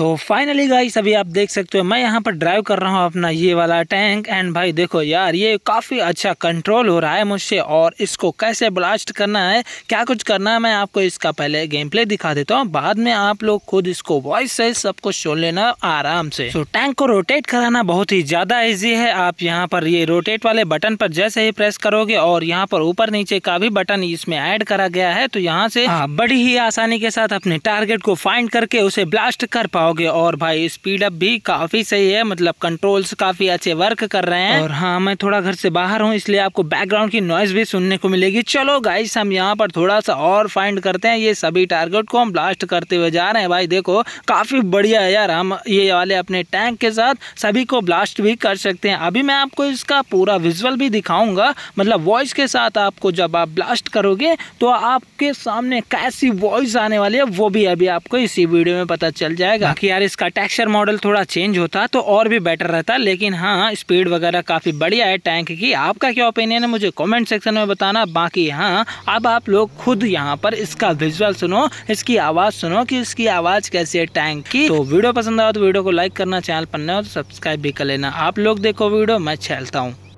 तो finally guys अभी आप देख सकते हो मैं यहाँ पर ड्राइव कर रहा हूँ अपना ये वाला टैंक। एंड भाई देखो यार ये काफ़ी अच्छा कंट्रोल हो रहा है मुझसे, और इसको कैसे ब्लास्ट करना है, क्या कुछ करना है, मैं आपको इसका पहले गेम प्ले दिखा देता हूँ, बाद में आप लोग खुद इसको वॉइस से सब कुछ सुन लेना आराम से। तो टैंक को रोटेट कराना बहुत ही ज़्यादा ईजी है। आप यहाँ पर ये रोटेट वाले बटन पर जैसे ही प्रेस करोगे, और यहाँ पर ऊपर नीचे का भी बटन इसमें ऐड करा गया है, तो यहाँ से आप बड़ी ही आसानी के साथ अपने टारगेट को फाइंड करके उसे ब्लास्ट कर पाओ। और भाई स्पीड अप भी काफी सही है, मतलब कंट्रोल्स काफी अच्छे वर्क कर रहे हैं। और हाँ मैं थोड़ा घर से बाहर हूँ इसलिए आपको बैकग्राउंड की नॉइज भी सुनने को मिलेगी। चलो गाइस हम यहाँ पर थोड़ा सा और फाइंड करते हैं, ये सभी टारगेट को हम ब्लास्ट करते हुए जा रहे हैं। भाई देखो काफी बढ़िया है यार, हम ये वाले अपने टैंक के साथ सभी को ब्लास्ट भी कर सकते हैं। अभी मैं आपको इसका पूरा विजुअल भी दिखाऊंगा, मतलब वॉइस के साथ आपको जब आप ब्लास्ट करोगे तो आपके सामने कैसी वॉइस आने वाली है वो भी अभी आपको इसी वीडियो में पता चल जाएगा। कि यार इसका टेक्सचर मॉडल थोड़ा चेंज होता तो और भी बेटर रहता, लेकिन हाँ स्पीड वगैरह काफ़ी बढ़िया है टैंक की। आपका क्या ओपिनियन है मुझे कमेंट सेक्शन में बताना। बाकी हाँ अब आप लोग खुद यहाँ पर इसका विजुअल सुनो, इसकी आवाज़ सुनो कि इसकी आवाज़ कैसी है टैंक की। तो वीडियो पसंद आया तो वीडियो को लाइक करना, चैनल पर नए हो तो सब्सक्राइब भी कर लेना। आप लोग देखो वीडियो, मैं चलता हूँ।